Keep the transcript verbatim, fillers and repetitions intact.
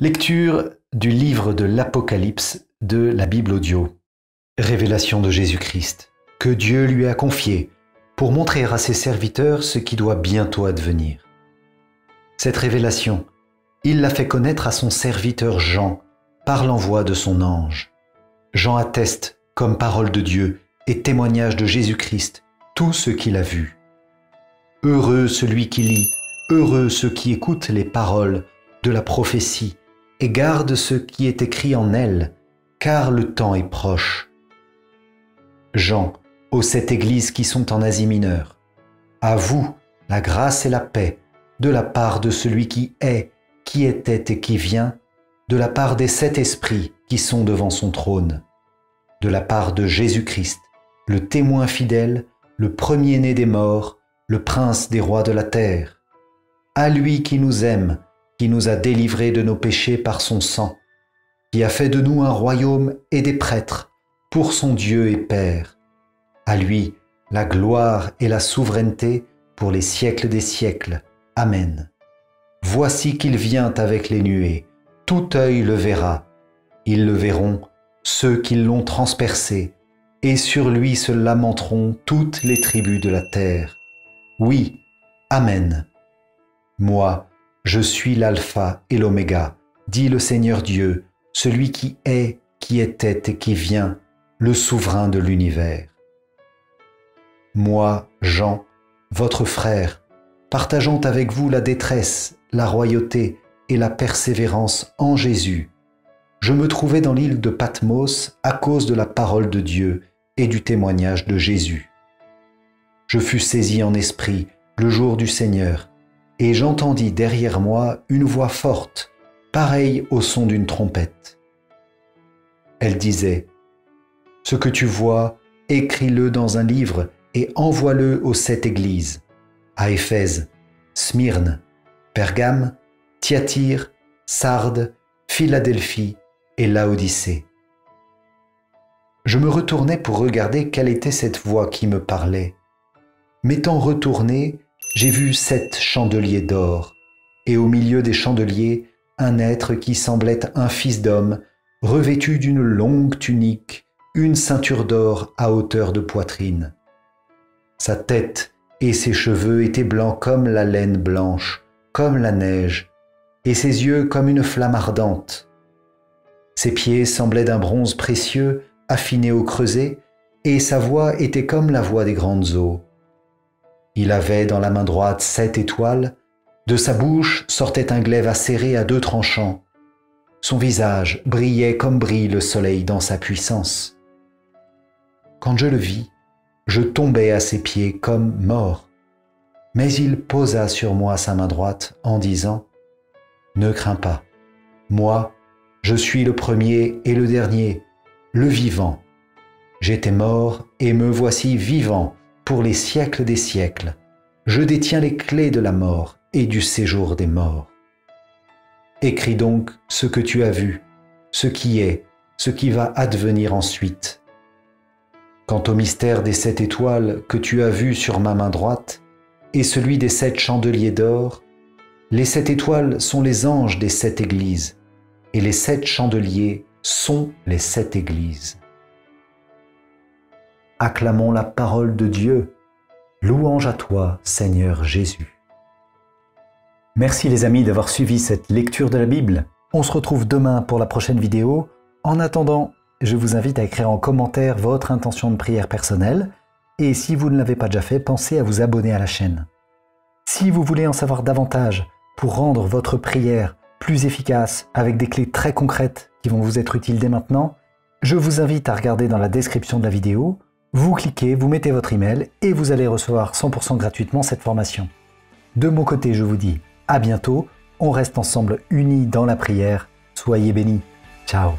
Lecture du livre de l'Apocalypse de la Bible audio. Révélation de Jésus-Christ, que Dieu lui a confiée pour montrer à ses serviteurs ce qui doit bientôt advenir. Cette révélation, il l'a fait connaître à son serviteur Jean par l'envoi de son ange. Jean atteste comme parole de Dieu et témoignage de Jésus-Christ tout ce qu'il a vu. Heureux celui qui lit, heureux ceux qui écoutent les paroles de la prophétie et garde ce qui est écrit en elle, car le temps est proche. Jean, aux sept églises qui sont en Asie mineure, à vous la grâce et la paix, de la part de celui qui est, qui était et qui vient, de la part des sept esprits qui sont devant son trône, de la part de Jésus-Christ, le témoin fidèle, le premier-né des morts, le prince des rois de la terre, à lui qui nous aime, qui nous a délivrés de nos péchés par son sang, qui a fait de nous un royaume et des prêtres pour son Dieu et Père. À lui, la gloire et la souveraineté pour les siècles des siècles. Amen. Voici qu'il vient avec les nuées, tout œil le verra. Ils le verront, ceux qui l'ont transpercé, et sur lui se lamenteront toutes les tribus de la terre. Oui, Amen. Moi, je suis l'alpha et l'oméga, dit le Seigneur Dieu, celui qui est, qui était et qui vient, le souverain de l'univers. Moi, Jean, votre frère, partageant avec vous la détresse, la royauté et la persévérance en Jésus, je me trouvais dans l'île de Patmos à cause de la parole de Dieu et du témoignage de Jésus. Je fus saisi en esprit le jour du Seigneur, et j'entendis derrière moi une voix forte, pareille au son d'une trompette. Elle disait : « Ce que tu vois, écris-le dans un livre et envoie-le aux sept églises, à Éphèse, Smyrne, Pergame, Thyatire, Sardes, Philadelphie et Laodicée. » Je me retournai pour regarder quelle était cette voix qui me parlait. M'étant retourné, j'ai vu sept chandeliers d'or, et au milieu des chandeliers, un être qui semblait un fils d'homme, revêtu d'une longue tunique, une ceinture d'or à hauteur de poitrine. Sa tête et ses cheveux étaient blancs comme la laine blanche, comme la neige, et ses yeux comme une flamme ardente. Ses pieds semblaient d'un bronze précieux, affiné au creuset, et sa voix était comme la voix des grandes eaux. Il avait dans la main droite sept étoiles, de sa bouche sortait un glaive acéré à deux tranchants. Son visage brillait comme brille le soleil dans sa puissance. Quand je le vis, je tombai à ses pieds comme mort. Mais il posa sur moi sa main droite en disant : « Ne crains pas, moi, je suis le premier et le dernier, le vivant. J'étais mort et me voici vivant. Pour les siècles des siècles, je détiens les clés de la mort et du séjour des morts. Écris donc ce que tu as vu, ce qui est, ce qui va advenir ensuite. Quant au mystère des sept étoiles que tu as vu sur ma main droite et celui des sept chandeliers d'or, les sept étoiles sont les anges des sept églises et les sept chandeliers sont les sept églises. » Acclamons la parole de Dieu. Louange à toi, Seigneur Jésus. Merci les amis d'avoir suivi cette lecture de la Bible. On se retrouve demain pour la prochaine vidéo. En attendant, je vous invite à écrire en commentaire votre intention de prière personnelle. Et si vous ne l'avez pas déjà fait, pensez à vous abonner à la chaîne. Si vous voulez en savoir davantage pour rendre votre prière plus efficace avec des clés très concrètes qui vont vous être utiles dès maintenant, je vous invite à regarder dans la description de la vidéo. Vous cliquez, vous mettez votre email et vous allez recevoir cent pour cent gratuitement cette formation. De mon côté, je vous dis à bientôt. On reste ensemble unis dans la prière. Soyez bénis. Ciao.